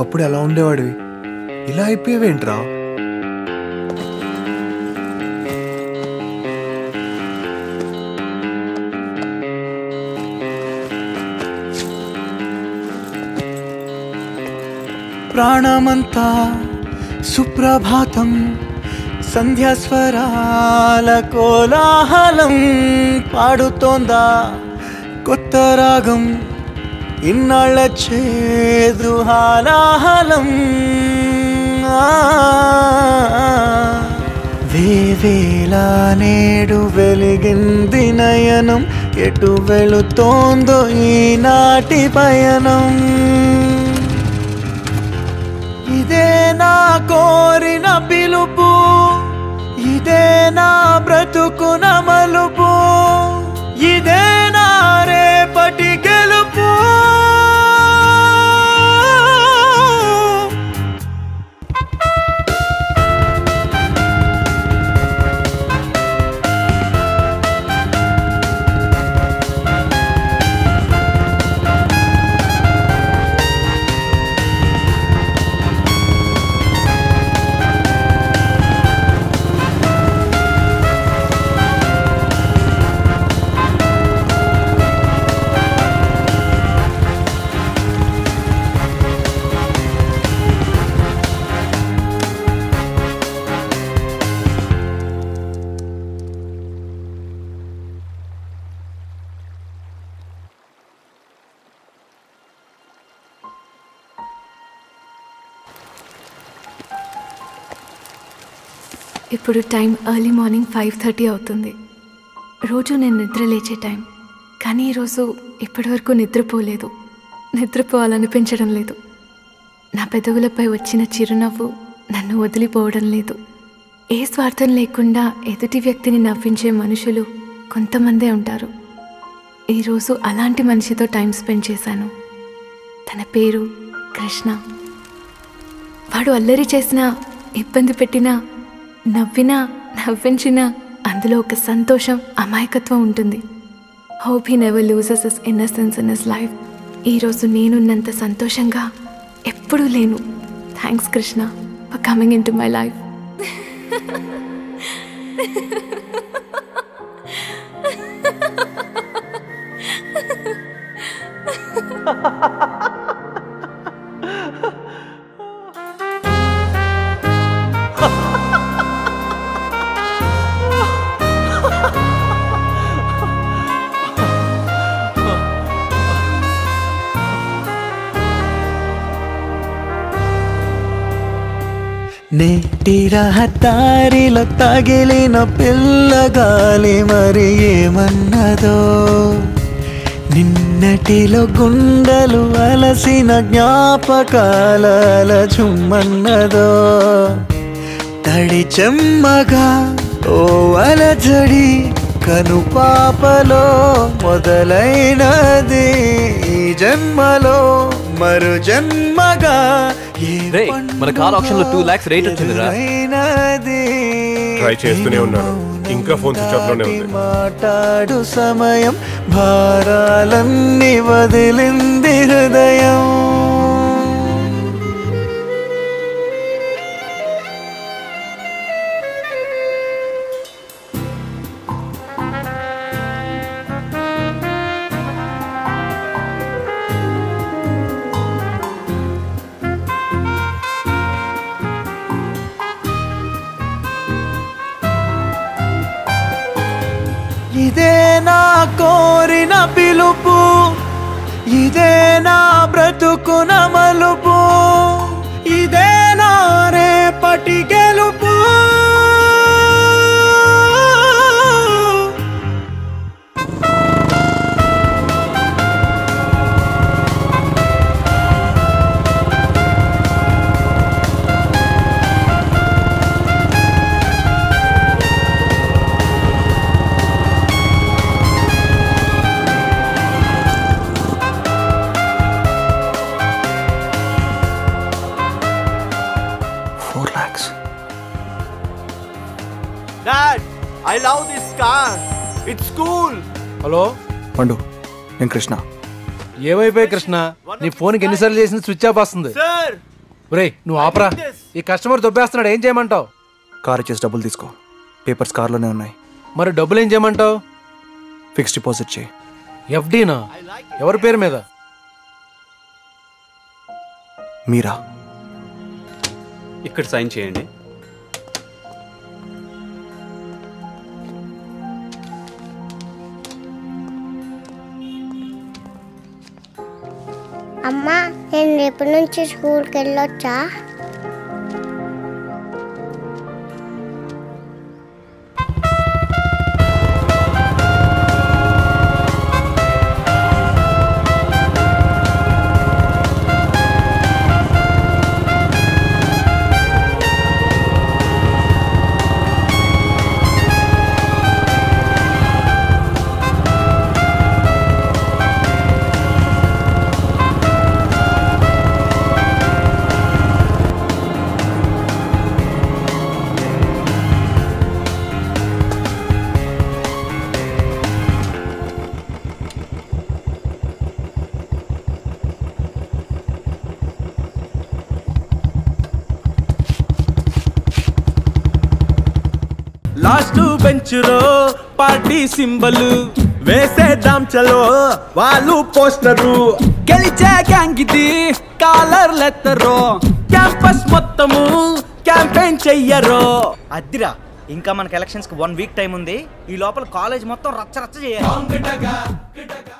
ఒకప్పుడు ఎలా ఉండేవాడివి, ఇలా అయిపోయేవేంట్రా? ప్రాణమంతా సుప్రభాతం, సంధ్యాస్వరాల కోలాహలం పాడుతోందా కొత్త రాగం, ఇన్నాళ్ళ చేదు హాలాహలం. వేవేలా నేడు వెలిగింది నయనం, ఎటు వెళుతోందో ఈనాటి పయనం. ఇదే నా కోరిన పిలుపు, ఇదే నా బ్రతుకున మలుపు, ఇదే నా రేపటి గెలుపు. ఇప్పుడు టైం ఎర్లీ మార్నింగ్ 5:30 అవుతుంది. రోజు నేను నిద్ర లేచే టైం, కానీ ఈరోజు ఇప్పటివరకు నిద్రపోలేదు, నిద్రపోవాలనిపించడం లేదు. నా పెదవులపై వచ్చిన చిరునవ్వు నన్ను వదిలిపోవడం లేదు. ఏ స్వార్థం లేకుండా ఎదుటి వ్యక్తిని నవ్వించే మనుషులు కొంతమందే ఉంటారు. ఈరోజు అలాంటి మనిషితో టైం స్పెండ్ చేశాను. తన పేరు కృష్ణ. వాడు అల్లరి చేసినా, ఇబ్బంది పెట్టినా, నవ్వినా, నవ్వించినా అందులో ఒక సంతోషం, అమాయకత్వం ఉంటుంది. Hope he never loses his innocence in his life. ఈరోజు నేనున్నంత సంతోషంగా ఎప్పుడూ లేను. Thanks Krishna for coming in to my life. నేటి రహదారిలో తగిలిన పిల్లగాలి మరి ఏమన్నదో, నిన్నటిలో గుండెలు అలసిన జ్ఞాపకాల చుమ్మన్నదో, తడి చెమ్మగా ఓ అలజడి కనుపాపలో మొదలైనది. ఈ జన్మలో మరు జన్మగా మన కార్ ఆప్షన్ లో 2 lakhs రేట్ వచ్చిందిరా. ట్రై చేస్తూనే ఉన్నాను, ఇంకా ఫోన్ స్విచ్ ఆఫ్ లోనే ఉంది. మాటాడు సమయం, భారాలన్నీ వదిలింది హృదయం. ఇదే నా కోరిన పిలుపు, ఇదే నా బ్రతుకున మలుపు, ఇదే నా రేపటి గెలుపు. I love this car. It's cool. Hello Pandu, I'm Krishna. Evai pai Krishna, nee phone ki enni sarlu chesina switch off vastundi sir. Ray, no opera. The customer is the best at enjoyment. Car is double disco. Papers car loan on I. Double enjoyment. Fixed deposit. FD na. Your pair meda. Meera. You could sign change. అమ్మా నేను రేపు నుంచి స్కూల్కి వెళ్ళొచ్చా Benchro party symbol vese dam chalo valu posteru geliche gang idi color lettero campus mottamu campaign cheyyaro adira inka manaki elections ki 1 week time undi ee lopal college mottam ratcha ratcha cheyali